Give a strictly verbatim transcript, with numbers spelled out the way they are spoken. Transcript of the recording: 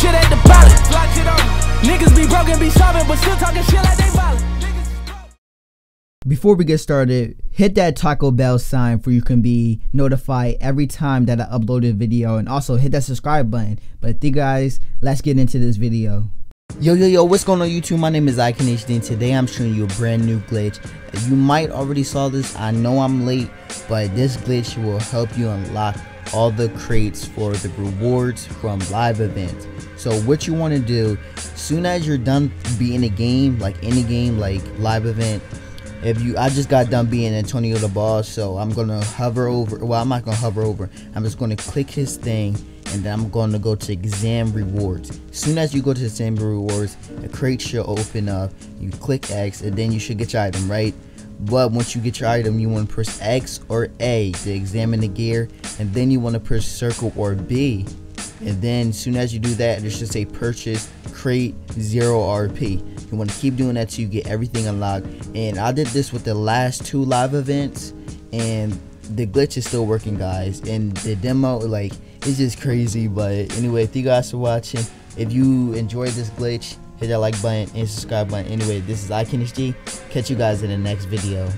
shit at the bottom. Niggas be broken, be sobbing, but still talking shit like they violent. Before we get started, hit that Taco Bell sign for you can be notified every time that I upload a video, and also hit that subscribe button. But the guys, let's get into this video. Yo yo yo, what's going on YouTube? My name is iKennyHD, and today I'm showing you a brand new glitch. You might already saw this, I know I'm late, but this glitch will help you unlock all the crates for the rewards from live events. So what you want to do, soon as you're done being a game, like any game, like live event, if you, I just got done being Antonio the boss, so I'm gonna hover over, well I'm not gonna hover over, I'm just gonna click his thing, and then I'm going to go to exam rewards. As soon as you go to exam rewards, a crate should open up. You click X and then you should get your item, right? But once you get your item, you want to press X or A to examine the gear, and then you want to press circle or B, and then as soon as you do that, it should say purchase crate zero R P. You want to keep doing that till you get everything unlocked, and I did this with the last two live events, and the glitch is still working, guys, and the demo, like, it's just crazy. But anyway, thank you guys for watching. If you enjoyed this glitch, hit that like button and subscribe button. Anyway, this is iKennyHD. Catch you guys in the next video.